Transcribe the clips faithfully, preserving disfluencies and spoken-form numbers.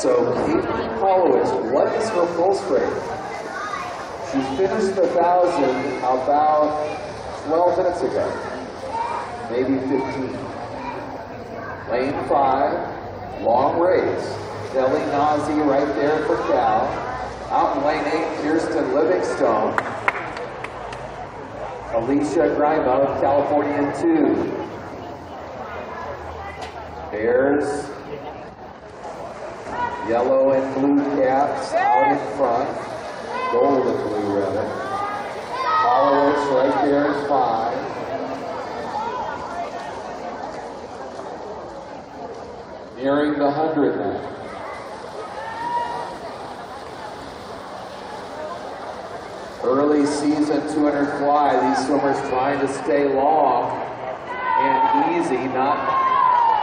So Kate Hollowis, what is her full sprint? She finished the thousand about twelve minutes ago, maybe fifteen. Lane five, long race. Kelly Nase right there for Cal. Out in lane eight, Kirsten Livingstone. Alicia Grima, Californian two. There's yellow and blue caps out in front. Gold and blue, rather. Hollowis right there in five. Nearing the hundred now. Early season two hundred fly. These swimmers trying to stay long and easy, not,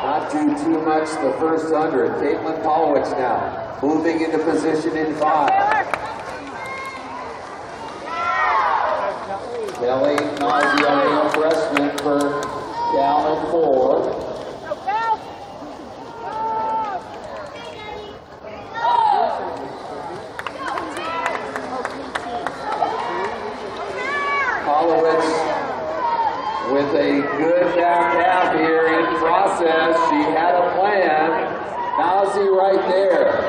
not do too much the first hundred. Caitlin Pawlowicz now moving into position in five. Kelly Nase, a freshman for Cal in four. With a good back half here in process. She had a plan. Nase right there.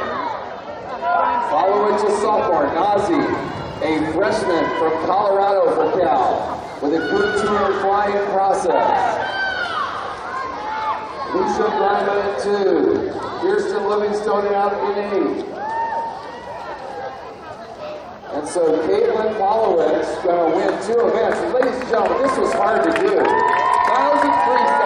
Following to sophomore, Nase, a freshman from Colorado for Cal, with a good two-year flying process. Alicia Grima at two. Kirsten Livingstone out in eight. And so Caitlin Pawlowicz is going to win two events. And ladies and gentlemen, this was hard to do. one thousand three